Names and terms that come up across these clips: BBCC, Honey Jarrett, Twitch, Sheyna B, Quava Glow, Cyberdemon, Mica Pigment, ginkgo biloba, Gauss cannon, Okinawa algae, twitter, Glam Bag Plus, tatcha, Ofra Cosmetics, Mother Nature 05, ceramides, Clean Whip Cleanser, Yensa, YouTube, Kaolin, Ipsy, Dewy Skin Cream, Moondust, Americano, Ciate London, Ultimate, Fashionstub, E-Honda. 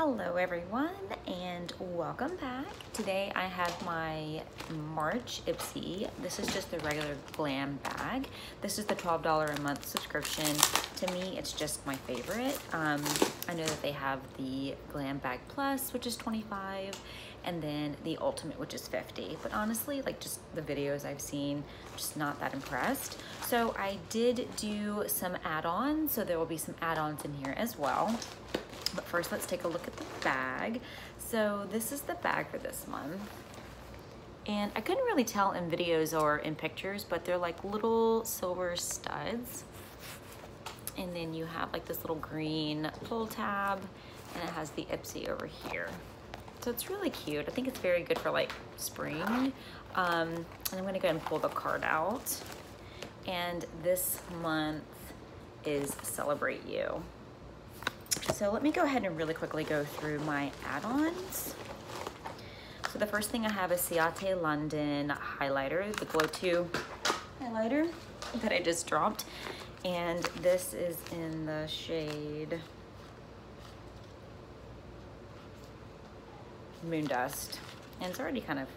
Hello everyone and welcome back. Today I have my March Ipsy. This is just the regular glam bag. This is the $12 a month subscription. To me, it's just my favorite. I know that they have the Glam Bag Plus, which is $25, and then the Ultimate, which is $50. But honestly, like just the videos I've seen, just not that impressed. So I did do some add-ons. So there will be some add-ons in here as well. But first, let's take a look at the bag. So this is the bag for this month. And I couldn't really tell in videos or in pictures, but they're like little silver studs. And then you have like this little green pull tab, and it has the Ipsy over here. So it's really cute. I think it's very good for like spring. And I'm gonna go ahead and pull the card out. And this month is Celebrate You. So let me go ahead and really quickly go through my add-ons. So the first thing I have is Ciate London highlighter, the Glow 2 highlighter that I just dropped. And this is in the shade Moondust. And it's already kind of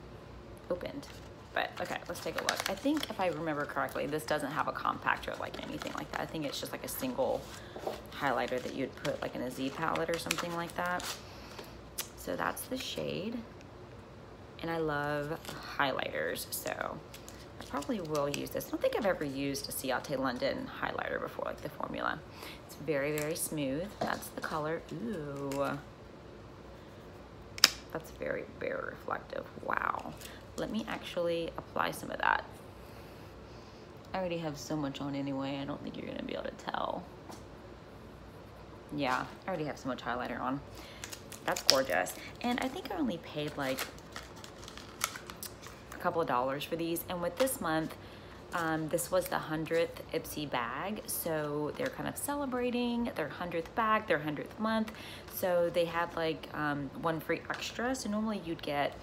opened, but okay, let's take a look. I think if I remember correctly, this doesn't have a compactor like anything like that. I think it's just like a single highlighter that you'd put like in a Z palette or something like that. So that's the shade. And I love highlighters, so I probably will use this. I don't think I've ever used a Ciate London highlighter before, like the formula. It's very, very smooth. That's the color. Ooh. That's very, very reflective. Wow. Let me actually apply some of that. I already have so much on anyway. I don't think you're gonna be able to tell. Yeah, I already have so much highlighter on. That's gorgeous. And I think I only paid like a couple of dollars for these. And with this month, this was the 100th Ipsy bag. So they're kind of celebrating their 100th bag, their 100th month. So they had like one free extra. So normally you'd get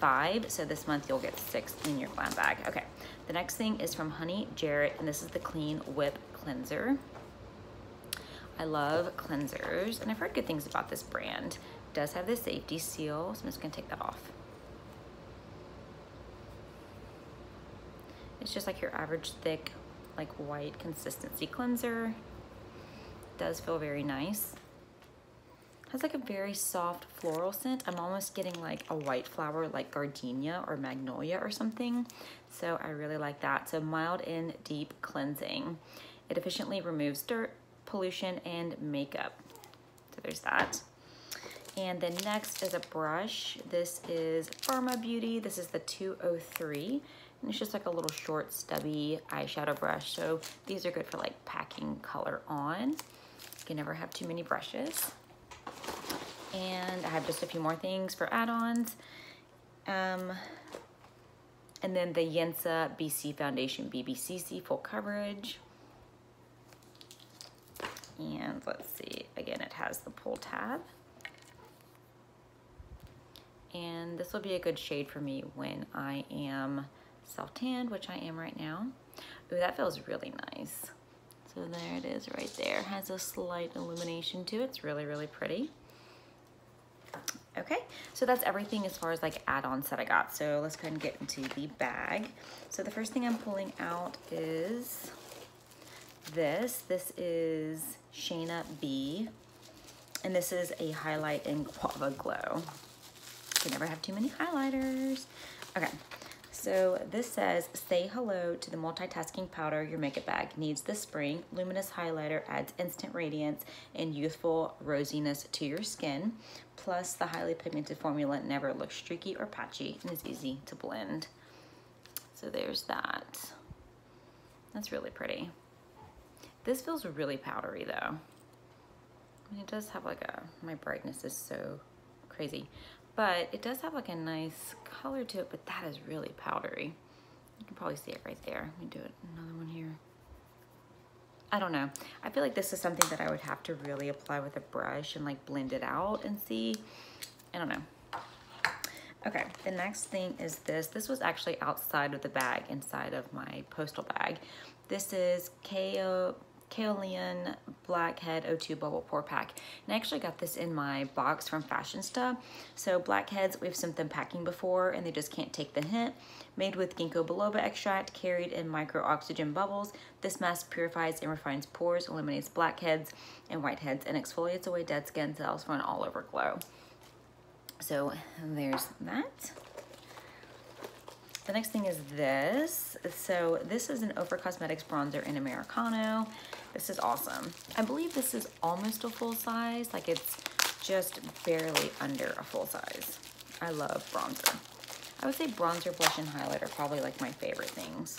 5. So this month you'll get 6 in your glam bag. Okay, the next thing is from Honey Jarrett. And this is the Clean Whip Cleanser. I love cleansers, and I've heard good things about this brand. It does have this safety seal, so I'm just gonna take that off. It's just like your average thick, like white consistency cleanser. It does feel very nice. It has like a very soft floral scent. I'm almost getting like a white flower, like gardenia or magnolia or something. So I really like that. So mild and deep cleansing. It efficiently removes dirt, pollution, and makeup. So there's that. And then next is a brush. This is Farma Beauty. This is the 203. And it's just like a little short stubby eyeshadow brush. So these are good for like packing color on. You can never have too many brushes. And I have just a few more things for add-ons. And then the Yensa BC Foundation BBCC Full Coverage. And let's see, again, it has the pull tab. And this will be a good shade for me when I am self-tanned, which I am right now. Ooh, that feels really nice. So there it is right there. It has a slight illumination to it. It's really, really pretty. Okay, so that's everything as far as like add-ons that I got. So let's go ahead and get into the bag. So the first thing I'm pulling out is this is Sheyna B, and this is a highlight in Quava Glow. You never have too many highlighters. Okay, so this says, say hello to the multitasking powder your makeup bag needs this spring. Luminous highlighter adds instant radiance and youthful rosiness to your skin. Plus, the highly pigmented formula never looks streaky or patchy and is easy to blend. So there's that. That's really pretty. This feels really powdery though. I mean, it does have like a, my brightness is so crazy, but it does have like a nice color to it, but that is really powdery. You can probably see it right there. Let me do it, another one here. I don't know. I feel like this is something that I would have to really apply with a brush and like blend it out and see. I don't know. Okay, the next thing is this. This was actually outside of the bag, inside of my postal bag. This is Kaolin Blackhead O2 Bubble Pore Pack. And I actually got this in my box from Fashionstub. So blackheads, we've sent them packing before and they just can't take the hint. Made with ginkgo biloba extract, carried in micro oxygen bubbles. This mask purifies and refines pores, eliminates blackheads and whiteheads, and exfoliates away dead skin cells for an all-over glow. So there's that. The next thing is this. So this is an Ofra Cosmetics bronzer in Americano. This is awesome. I believe this is almost a full size. Like it's just barely under a full size. I love bronzer. I would say bronzer, blush, and highlight are probably like my favorite things.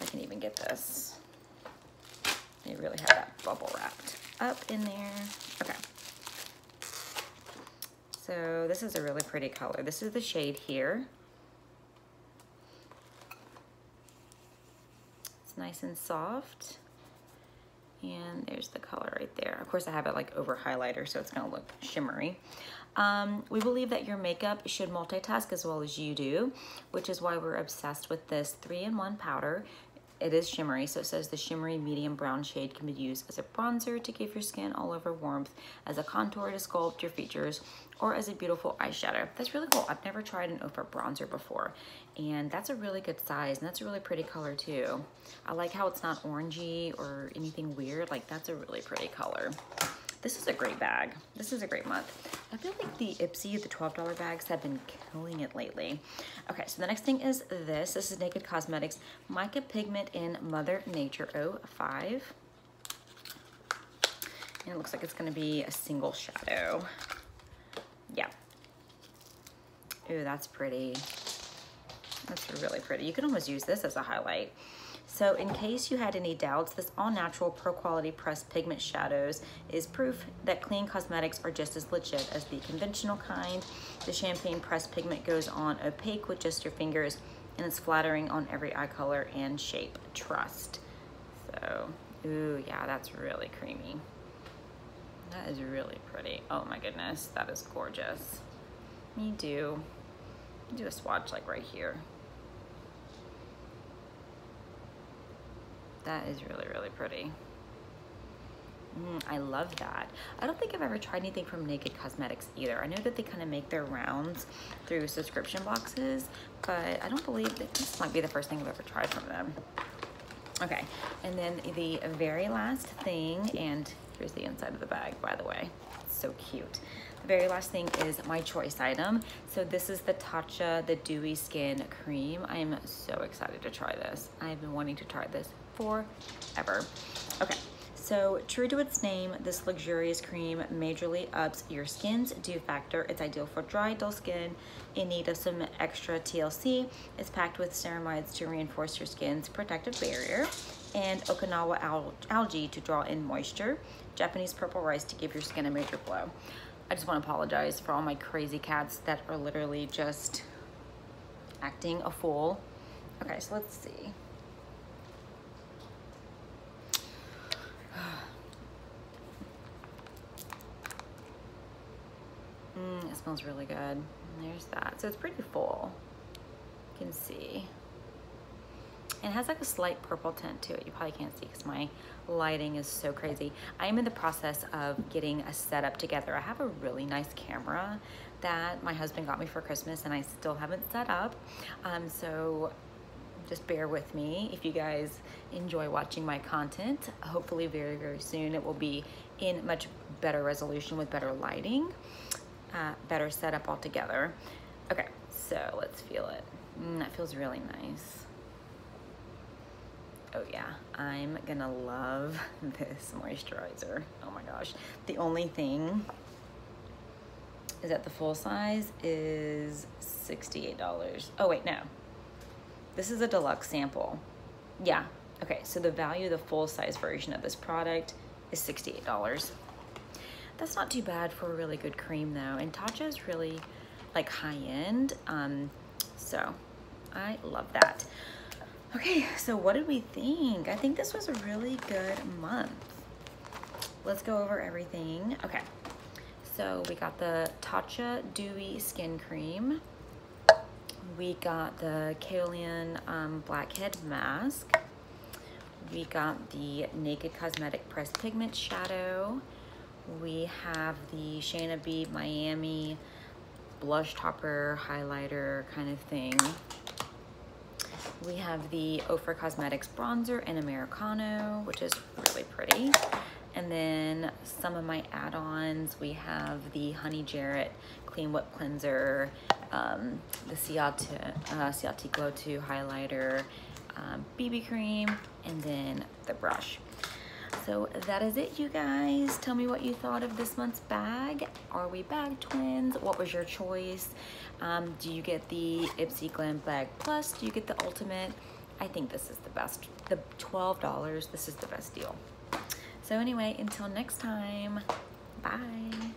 I can even get this. They really have that bubble wrapped up in there. Okay. So this is a really pretty color. This is the shade here. It's nice and soft. And there's the color right there. Of course, I have it like over highlighter, so it's gonna look shimmery. We believe that your makeup should multitask as well as you do, which is why we're obsessed with this 3-in-1 powder. It is shimmery, so it says the shimmery medium brown shade can be used as a bronzer to give your skin all over warmth, as a contour to sculpt your features, or as a beautiful eyeshadow. That's really cool. I've never tried an Ofra bronzer before, and that's a really good size, and that's a really pretty color too. I like how it's not orangey or anything weird. Like, that's a really pretty color. This is a great bag. This is a great month. I feel like the Ipsy, the $12 bags, have been killing it lately. Okay, so the next thing is this. This is Naked Cosmetics Mica Pigment in Mother Nature 05. And it looks like it's gonna be a single shadow. Yeah. Ooh, that's pretty. That's really pretty. You can almost use this as a highlight. So in case you had any doubts, this all-natural pro-quality pressed pigment shadows is proof that clean cosmetics are just as legit as the conventional kind. The champagne pressed pigment goes on opaque with just your fingers, and it's flattering on every eye color and shape. Trust. So, ooh, yeah, that's really creamy. That is really pretty. Oh my goodness, that is gorgeous. Me do. Do a swatch like right here. That is really, really pretty. I love that. I don't think I've ever tried anything from Naked Cosmetics either. I know that they kind of make their rounds through subscription boxes, but I don't believe that this might be the first thing I've ever tried from them. Okay, and then the very last thing, and here's the inside of the bag, by the way. It's so cute. The very last thing is my choice item. So this is the Tatcha, the Dewy Skin Cream. I am so excited to try this. I've been wanting to try this forever. Okay, so true to its name, this luxurious cream majorly ups your skin's dew factor. It's ideal for dry, dull skin in need of some extra TLC. It's packed with ceramides to reinforce your skin's protective barrier, and Okinawa algae to draw in moisture, Japanese purple rice to give your skin a major glow. I just want to apologize for all my crazy cats that are literally just acting a fool. Okay, so let's see. It smells really good. And there's that. So it's pretty full. You can see. It has like a slight purple tint to it. You probably can't see because my lighting is so crazy. I am in the process of getting a setup together. I have a really nice camera that my husband got me for Christmas and I still haven't set up. So just bear with me if you guys enjoy watching my content. Hopefully very, very soon it will be in much better resolution with better lighting. Better setup altogether. Okay, so let's feel it. That feels really nice. Oh yeah, I'm gonna love this moisturizer. Oh my gosh. The only thing is that the full size is $68. Oh wait, no. This is a deluxe sample. Yeah, okay, so the value of the full size version of this product is $68. That's not too bad for a really good cream though. And Tatcha is really like high end. So I love that. Okay, so what did we think? I think this was a really good month. Let's go over everything. Okay, so we got the Tatcha Dewy Skin Cream. We got the Kaolin Blackhead Mask. We got the Naked Cosmetic Pressed Pigment Shadow. We have the Sheyna B Miami blush topper highlighter kind of thing. We have the Ofra Cosmetics Bronzer and Americano, which is really pretty. And then some of my add-ons, we have the Honey Jarrett Clean Whip Cleanser, the Ciate Glow 2 highlighter, BB cream, and then the brush. So that is it, you guys. Tell me what you thought of this month's bag. Are we bag twins? What was your choice? Do you get the Ipsy Glam Bag Plus? Do you get the Ultimate? I think this is the best. The $12, this is the best deal. So anyway, until next time, bye.